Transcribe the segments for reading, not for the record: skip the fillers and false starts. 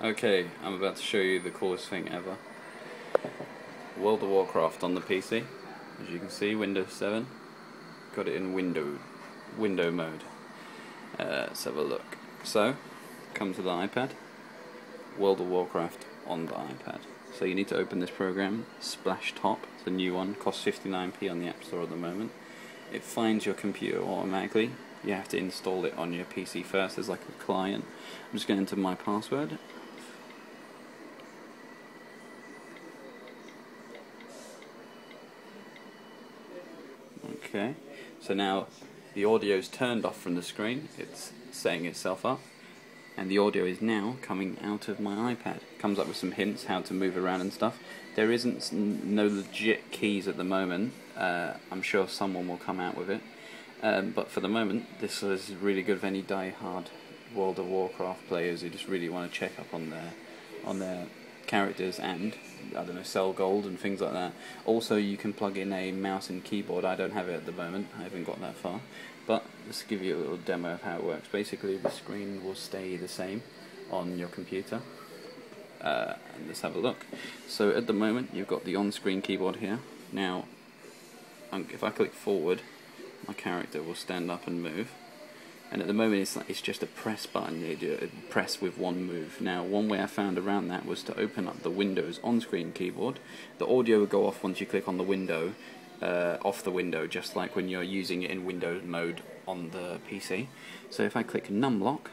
Okay, I'm about to show you the coolest thing ever. World of Warcraft on the PC. As you can see, Windows 7. Got it in window mode. Let's have a look. So, come to the iPad. World of Warcraft on the iPad. So you need to open this program, Splashtop. It's a new one. Costs 59p on the App Store at the moment. It finds your computer automatically. You have to install it on your PC first. There's like a client. I'm just going to enter my password. Okay, so now the audio is turned off from the screen, it's setting itself up, and the audio is now coming out of my iPad. It comes up with some hints how to move around and stuff. There isn't no legit keys at the moment, I'm sure someone will come out with it, but for the moment this is really good for any die-hard World of Warcraft players who just really want to check up on their characters and, I don't know, sell gold and things like that. Also, you can plug in a mouse and keyboard. I don't have it at the moment, I haven't got that far, but let's give you a little demo of how it works. Basically, the screen will stay the same on your computer, and let's have a look. So at the moment you've got the on-screen keyboard here. Now if I click forward, my character will stand up and move, and at the moment it's just a press button. You do a press with one move. Now one way I found around that was to open up the Windows on-screen keyboard. The audio will go off once you click on the window, off the window, just like when you're using it in Windows mode on the PC. So if I click numlock,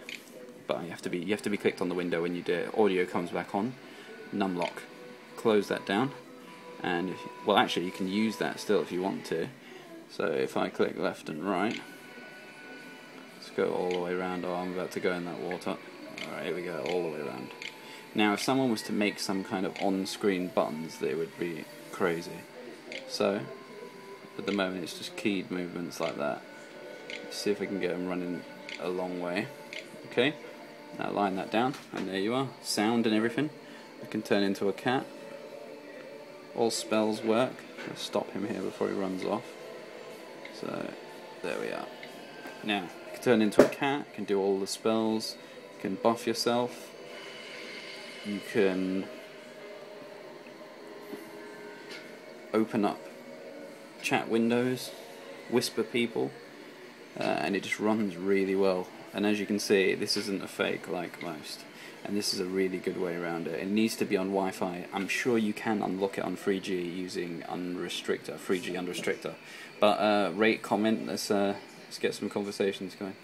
but you have to be clicked on the window when you do it. Audio comes back on, numlock, close that down, and well, actually you can use that still if you want to. So if I click left and right, let's go all the way around. Oh, I'm about to go in that water. Alright, here we go, all the way around. Now if someone was to make some kind of on-screen buttons, they would be crazy. So at the moment it's just keyed movements like that. Let's see if we can get them running a long way. Okay, now line that down, and there you are. Sound and everything. I can turn into a cat. All spells work. Let's stop him here before he runs off. So there we are. Now you can turn into a cat, you can do all the spells, you can buff yourself, you can open up chat windows, whisper people, and it just runs really well. And as you can see, this isn't a fake like most, and this is a really good way around it. It needs to be on Wi-Fi. I'm sure you can unlock it on 3G using unrestrictor, 3G unrestrictor, but rate, comment, let's get some conversations going.